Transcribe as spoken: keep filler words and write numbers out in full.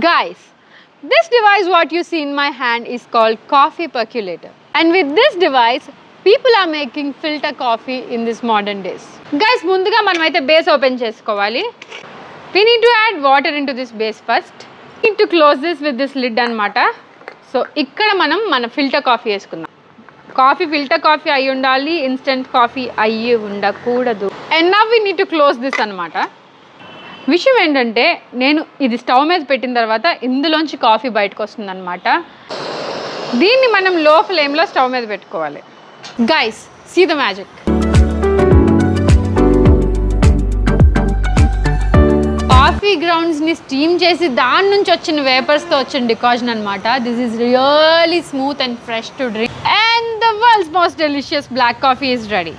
Guys, this device what you see in my hand is called coffee percolator, and with this device people are making filter coffee in this modern days. Guys, munduga manamaithe base open chesukovali. We need to add water into this base first. We need to close this with this lid anamata. So ikkada manam mana filter coffee eskundam. Coffee filter coffee ayyi undali, instant coffee ayyi undakudadu. And now we need to close this anamata. విషయం ఏంటంటే నేను ఇది stove మీద పెట్టిన తర్వాత ఇందులోంచి coffee బయటకు వస్తుంది అనమాట. దీన్ని మనం లో ఫ్లేమ్లో స్టవ్ మీద పెట్టుకోవాలి. Guys, see the magic. Coffee గ్రౌండ్స్ని స్టీమ్ చేసి దాని నుంచి వచ్చిన వేపర్స్తో వచ్చిన డికాషన్ అనమాట. This is really smooth and fresh to drink, and the world's most delicious black coffee is ready.